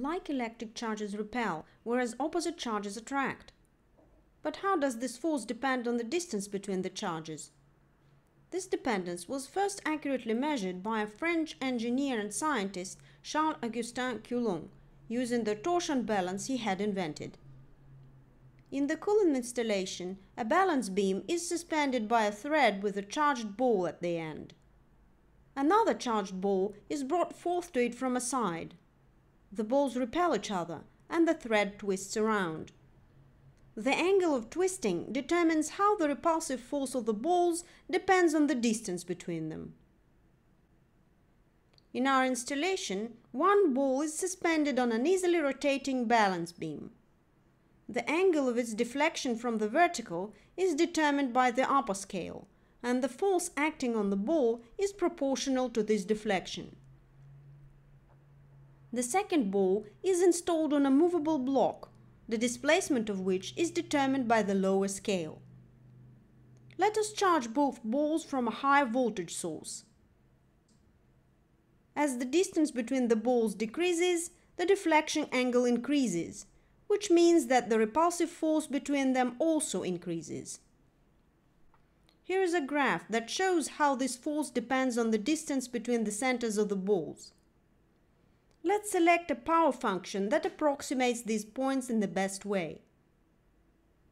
like electric charges repel, whereas opposite charges attract. But how does this force depend on the distance between the charges? This dependence was first accurately measured by a French engineer and scientist, Charles-Augustin Coulomb, using the torsion balance he had invented. In the Coulomb installation, a balance beam is suspended by a thread with a charged ball at the end. Another charged ball is brought forth to it from a side. The balls repel each other, and the thread twists around. The angle of twisting determines how the repulsive force of the balls depends on the distance between them. In our installation, one ball is suspended on an easily rotating balance beam. The angle of its deflection from the vertical is determined by the upper scale, and the force acting on the ball is proportional to this deflection. The second ball is installed on a movable block, the displacement of which is determined by the lower scale. Let us charge both balls from a high voltage source. As the distance between the balls decreases, the deflection angle increases, which means that the repulsive force between them also increases. Here is a graph that shows how this force depends on the distance between the centers of the balls. Let's select a power function that approximates these points in the best way.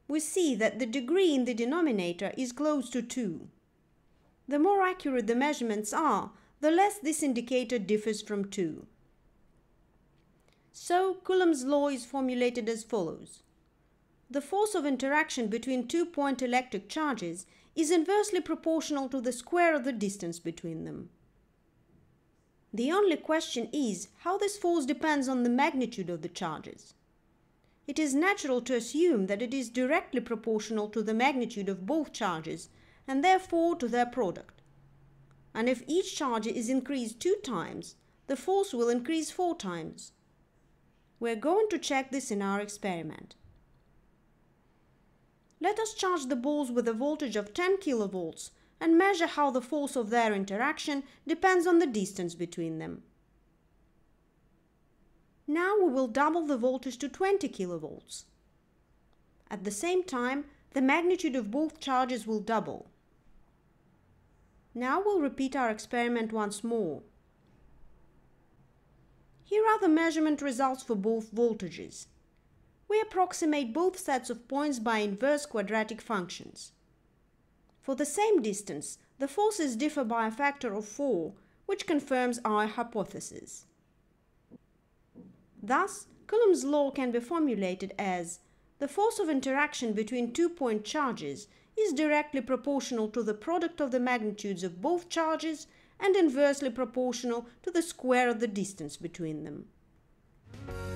We see that the degree in the denominator is close to 2. The more accurate the measurements are, the less this indicator differs from 2. So, Coulomb's law is formulated as follows. The force of interaction between two-point electric charges is inversely proportional to the square of the distance between them. The only question is how this force depends on the magnitude of the charges. It is natural to assume that it is directly proportional to the magnitude of both charges and therefore to their product. And if each charge is increased 2 times, the force will increase 4 times. We are going to check this in our experiment. Let us charge the balls with a voltage of 10 kilovolts and measure how the force of their interaction depends on the distance between them. Now we will double the voltage to 20 kilovolts. At the same time, the magnitude of both charges will double. Now we'll repeat our experiment once more. Here are the measurement results for both voltages. We approximate both sets of points by inverse quadratic functions. For the same distance, the forces differ by a factor of 4, which confirms our hypothesis. Thus, Coulomb's law can be formulated as the force of interaction between two-point charges is directly proportional to the product of the magnitudes of both charges and inversely proportional to the square of the distance between them.